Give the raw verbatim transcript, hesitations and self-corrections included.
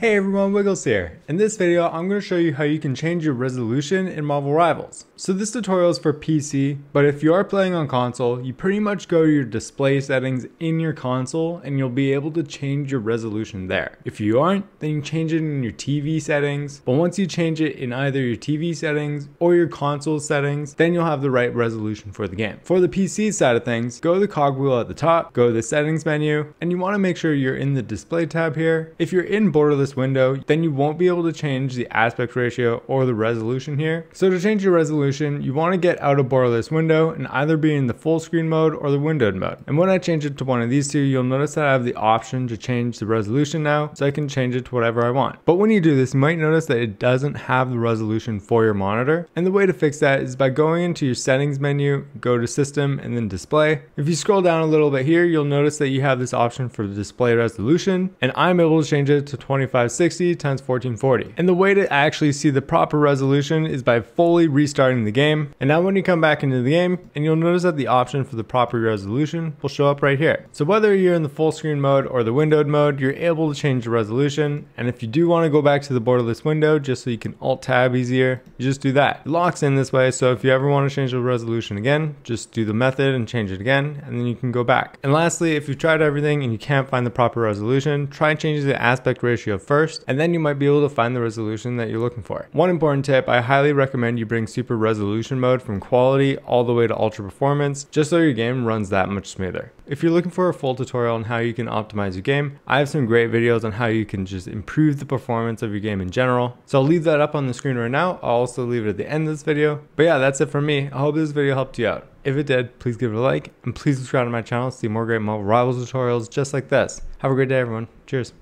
Hey everyone, Wiggles here. In this video, I'm going to show you how you can change your resolution in Marvel Rivals. So this tutorial is for P C, but if you are playing on console, you pretty much go to your display settings in your console and you'll be able to change your resolution there. If you aren't, then you change it in your T V settings, but once you change it in either your T V settings or your console settings, then you'll have the right resolution for the game. For the P C side of things, go to the cogwheel at the top, go to the settings menu, and you want to make sure you're in the display tab here. If you're in borderless window, then you won't be able to change the aspect ratio or the resolution here. So to change your resolution, you want to get out of borderless window and either be in the full screen mode or the windowed mode. And when I change it to one of these two, you'll notice that I have the option to change the resolution now, so I can change it to whatever I want. But when you do this, you might notice that it doesn't have the resolution for your monitor. And the way to fix that is by going into your settings menu, go to system and then display. If you scroll down a little bit here, you'll notice that you have this option for the display resolution, and I'm able to change it to twenty-five sixty times fourteen forty. And the way to actually see the proper resolution is by fully restarting the game. And now when you come back into the game, and you'll notice that the option for the proper resolution will show up right here. So whether you're in the full screen mode or the windowed mode, you're able to change the resolution. And if you do want to go back to the borderless window just so you can alt tab easier, you just do that. It locks in this way, so if you ever want to change the resolution again, just do the method and change it again, and then you can go back. And lastly, if you've tried everything and you can't find the proper resolution, try changing the aspect ratio first, and then you might be able to find the resolution that you're looking for. One important tip, I highly recommend you bring super resolution mode from quality all the way to ultra performance, just so your game runs that much smoother. If you're looking for a full tutorial on how you can optimize your game, I have some great videos on how you can just improve the performance of your game in general. So I'll leave that up on the screen right now. I'll also leave it at the end of this video. But yeah, that's it for me. I hope this video helped you out. If it did, please give it a like, and please subscribe to my channel to see more great Marvel Rivals tutorials just like this. Have a great day, everyone. Cheers.